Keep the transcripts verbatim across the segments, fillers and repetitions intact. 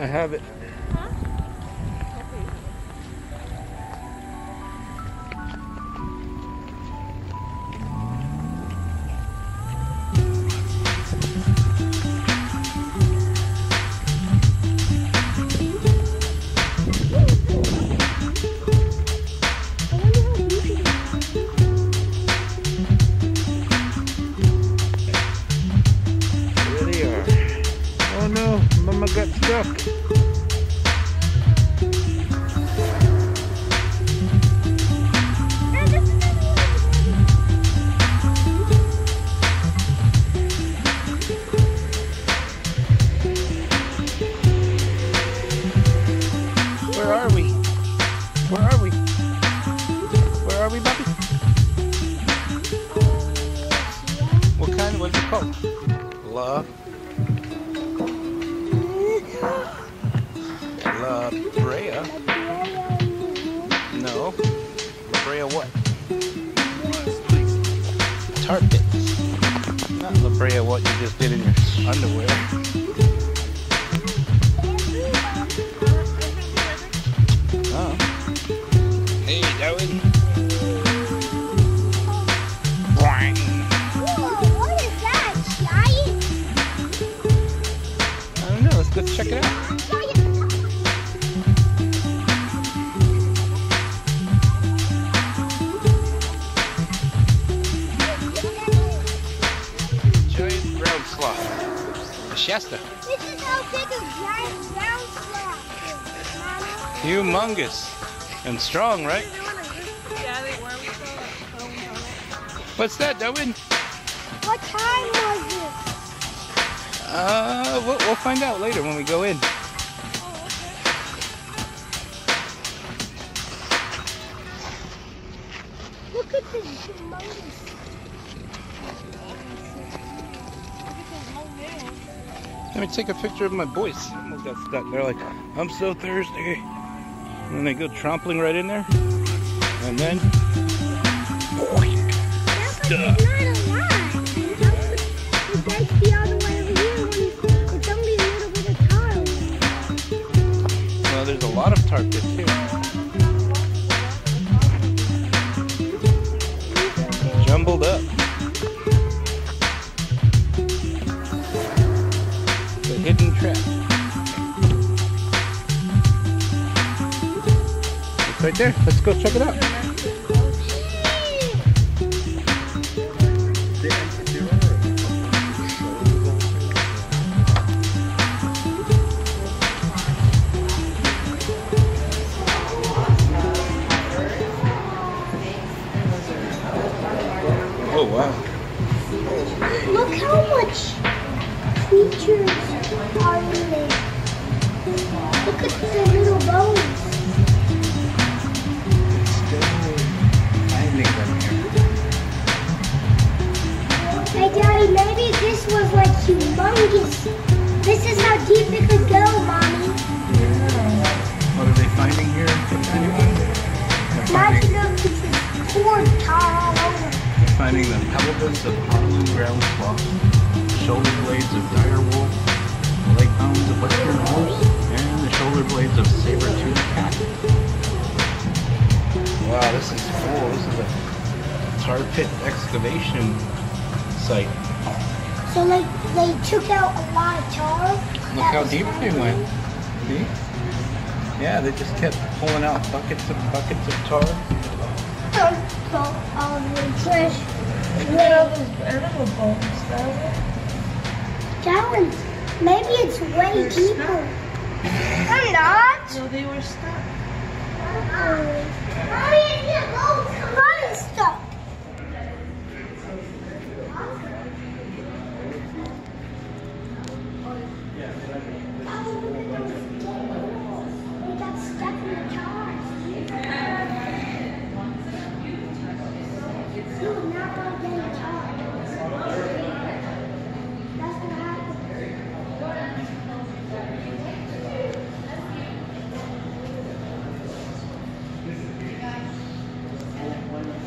I have it. Huh? La La Brea? No. La Brea what? Target. Not La Brea what you just did in your underwear. Oh. Hey, Darwin. Let's check it out. Giant brown sloth. A Shasta. This is how big a giant brown sloth is. Humongous. And strong, right? Yeah, they worm so foam on it. What's that, Darwin? What time was it? Uh, we'll, we'll find out later when we go in. Oh, okay. Look at this humongous. Let me take a picture of my boys. Almost got stuck. They're like, I'm so thirsty. And then they go trampling right in there. And then, boink, stuck. There's a lot of tarpits here. Jumbled up. The hidden trap. It's right there. Let's go check it out. Oh wow. Look how much creatures are in there. Look at the little bones. Still finding them here. Hey Daddy, maybe this was like humongous. This is how deep it could go, Mommy. Yeah. What are they finding here? Imagine them because corn tar all over. Finding them pelvis of Honolulu ground sloths, shoulder blades of dire wolf, leg bones of western wolves, and the shoulder blades of saber-toothed cat. Wow, this is cool. This is a tar pit excavation site. So like they took out a lot of tar. Look how deep they went. See? Yeah, they just kept pulling out buckets and buckets of tar. All of the trash. Look at all those animal bones, though. Darwin, maybe it's way They're deeper. They're not. No, they were stuck. Mommy, the bones are stuck. We got stuck in the car. One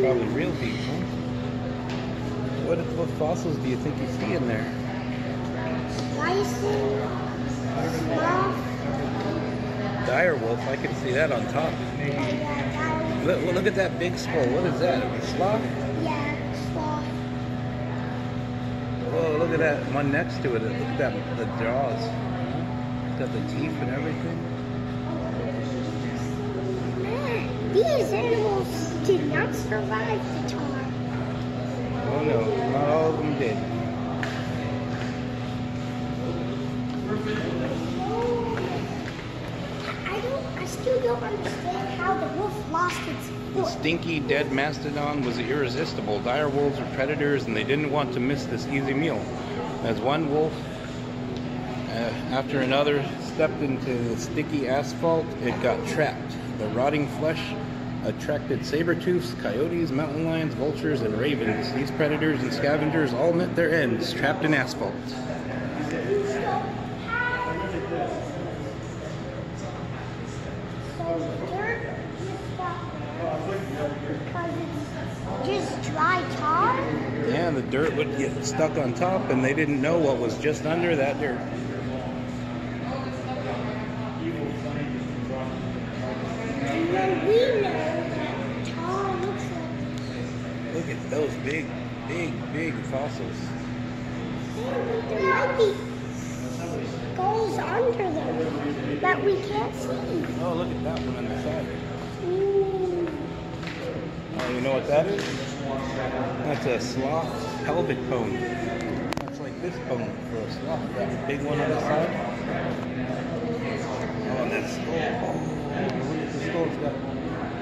probably real people. What, what fossils do you think you see in there? I see small. Dire wolf, I can see that on top. Look, look at that big skull. What is that? A sloth? Yeah, sloth. Whoa, look at that one next to it. Look at that, the jaws. It's got the teeth and everything. These animals did not survive the time. Oh no, not all of them did. I don't. I still don't understand how the wolf lost its foot. The stinky dead mastodon was irresistible. Dire wolves are predators, and they didn't want to miss this easy meal. As one wolf uh, after another stepped into the sticky asphalt, it got trapped. The rotting flesh attracted saber-tooths, coyotes, mountain lions, vultures, and ravens. These predators and scavengers all met their ends, trapped in asphalt. So dirt because it's just dry top? Yeah, the dirt would get stuck on top, and they didn't know what was just under that dirt. We know that Tom looks like. Look at those big, big, big fossils. There might be skulls under them that we can't see. Oh, look at that one on the side. Ooh. Oh, you know what that is? That's a sloth pelvic bone. That's like this bone for a sloth. That big one on the side. Oh, that's oh. oh.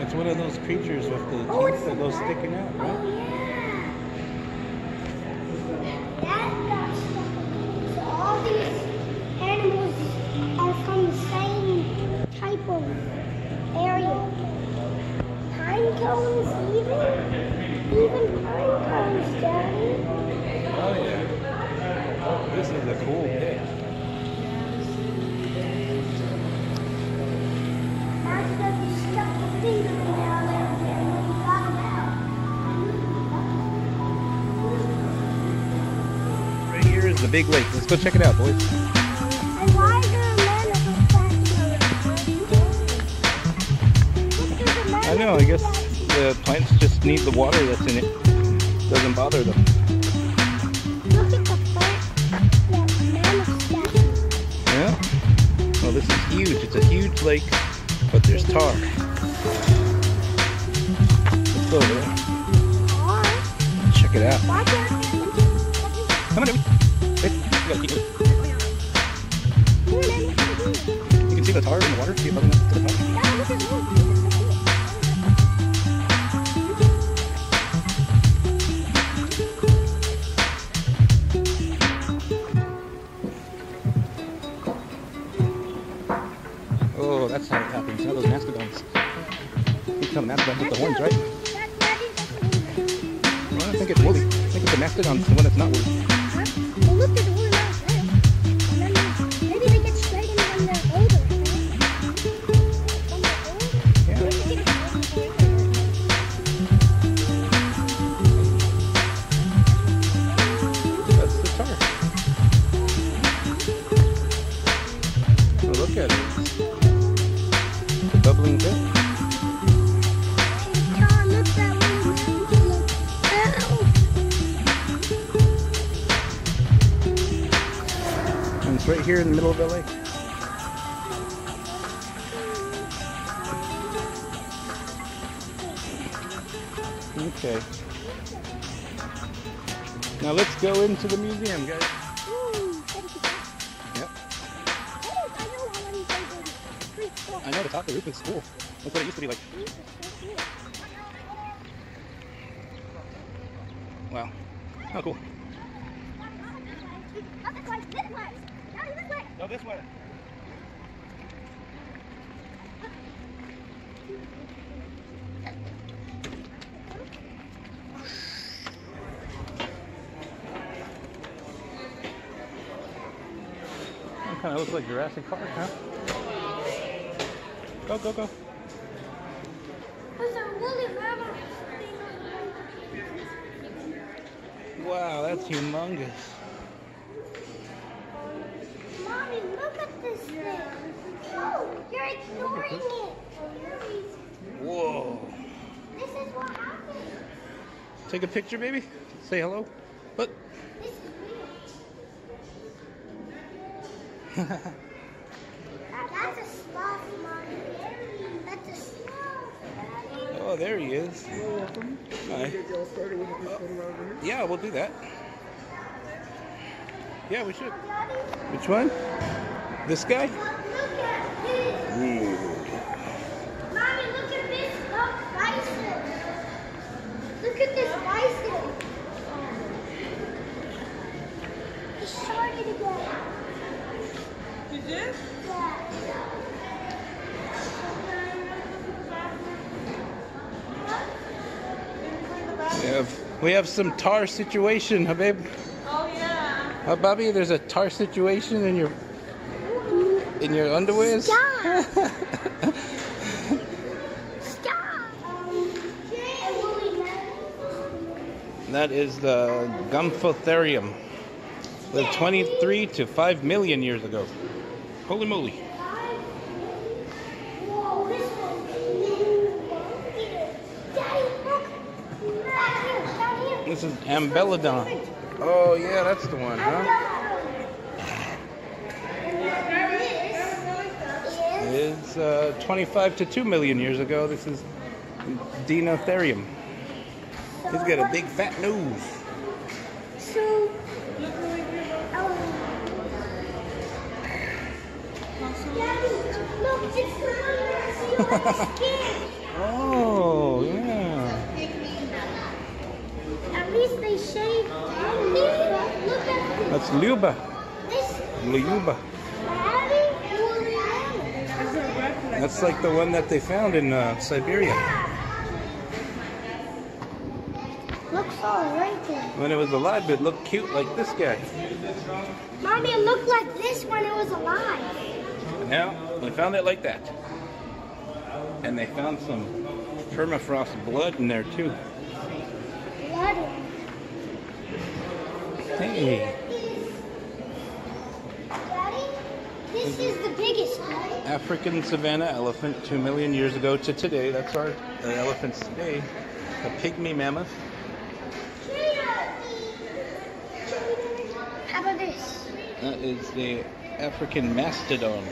It's one of those creatures with the oh, teeth that goes sticking out, right? Oh, yeah. That got stuck. So all these animals are from the same type of area. Pine cones, even? Even pine cones, Daddy. Oh, yeah. Oh, this is a cool pig. Right here is the big lake. Let's go check it out, boys. And why is there a man over there? I know, I guess the plants just need the water that's in it. It doesn't bother them. Look at the plant, the mammoth statue. Yeah. Well, this is huge. It's a huge lake. But there's tar. Let's go over there. Check it out. Come on, you can see the tar in the water. See That's how it happens. How those mastodons. You tell mastodons with the horns, right? Well, I think it's woolly. I think it's the mastodon's the one that's not woolly. Huh? Well, look at the woolly mammoth. And then maybe they get straightened when they're older. Right? Yeah. That's the tar. Well, look at it. Bubbling bit. And it's right here in the middle of the lake. Okay. Now let's go into the museum, guys. I know the top of the roof is cool. That's what it used to be like. Wow. How cool. Not this one, this one. Not this one. No, this one. That kind of looks like Jurassic Park, huh? Go, go, go. There's a woolly mammoth thing on Wow, that's humongous. Mommy, look at this thing. Oh, you're ignoring it. Whoa. This is what happens. Take a picture, baby. Say hello. Look. This is weird. That's a sloth, Mommy. That's a sloth, Daddy. Oh, there he is. You're welcome. Hi. Uh, yeah, we'll do that. Yeah, we should. Which one? This guy? Look at this. Weird. Mommy, look at this bison. Look at this bison. He started again. Did this? Yeah. We have, we have some tar situation, huh, babe? Oh yeah. Huh, Bobby? There's a tar situation in your in your underwears. Stop! Stop! That is the Gomphotherium. Lived twenty-three to five million years ago. Holy moly! This is Ambelodon. Oh yeah, that's the one, huh? It's uh, twenty-five to two million years ago. This is Dinotherium. He's got a big fat nose. So, oh yeah. They shaved. Look at this. That's Lyuba. Lyuba. That's like the one that they found in uh, Siberia. Looks all right there. When it was alive, it looked cute like this guy. Mommy, it looked like this when it was alive. Now, they found it like that. And they found some permafrost blood in there too. Blood? Hey. Daddy, this is the biggest one. African savanna elephant, two million years ago to today. That's our uh, elephants today. A pygmy mammoth. How about this? That is the African mastodon.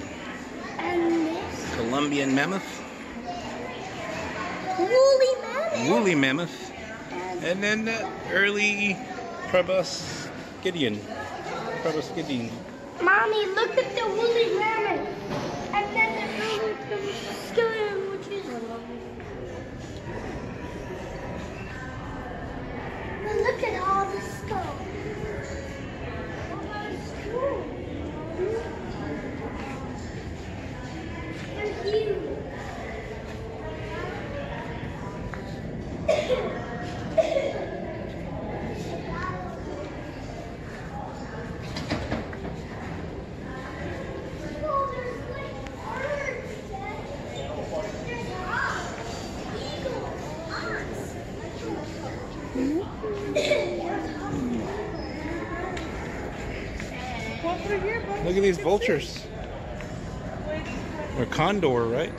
And this? Columbian mammoth. Woolly mammoth. Woolly mammoth. And, and then the early proboscidean. Gideon. Proboscidean. Mommy, look at the woolly mammoth. And then the early proboscidean, which is... But look at all this stuff. They're huge. Look at these vultures. Or condor, right?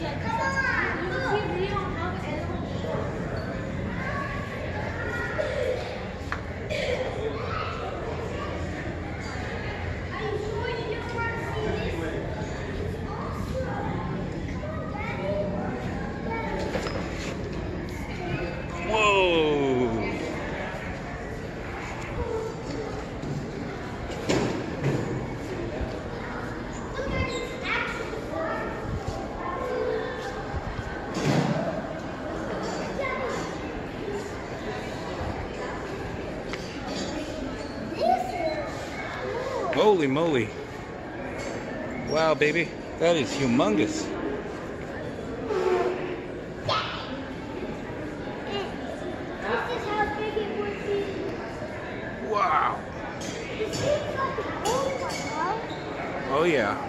Come on! Holy moly. Wow, baby. That is humongous. Wow. Oh, yeah.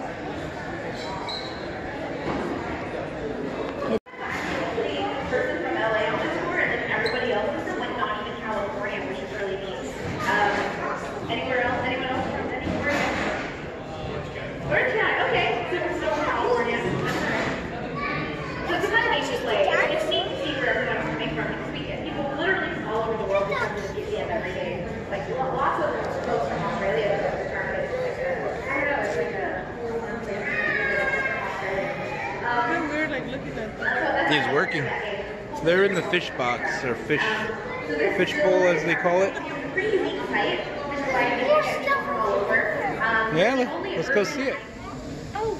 He's working. So they're in the fish box, or fish fish bowl as they call it. Yeah, let's go see it. Oh,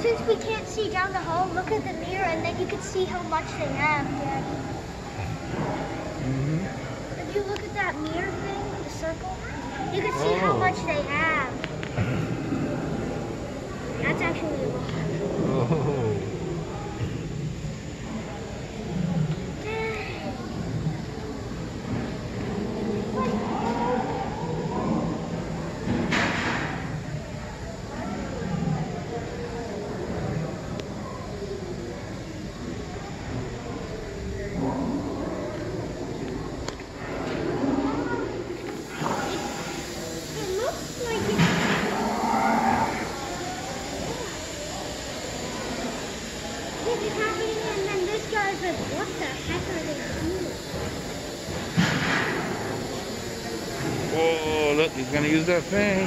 since we can't see down the hall, look at the mirror and then you can see how much they have, Daddy. Mm-hmm. If you look at that mirror thing, the circle, you can see oh. how much they have. That's actually a lot. Oh. Oh, look, he's gonna use that thing.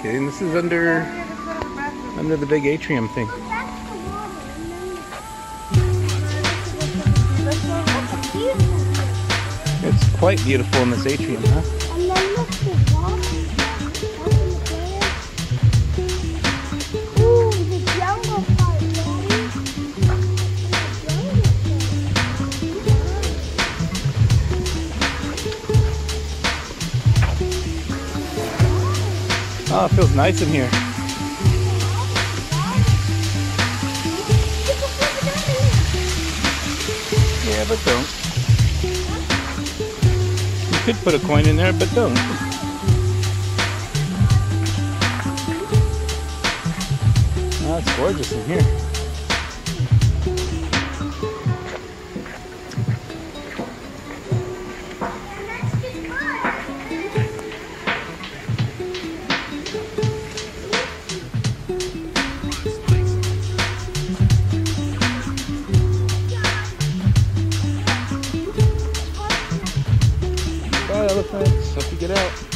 Okay, and this is under under the big atrium thing. It's quite beautiful in this atrium, huh? Oh, it feels nice in here. Yeah, but don't. You could put a coin in there, but don't. Oh, it's gorgeous in here. Hope you get out.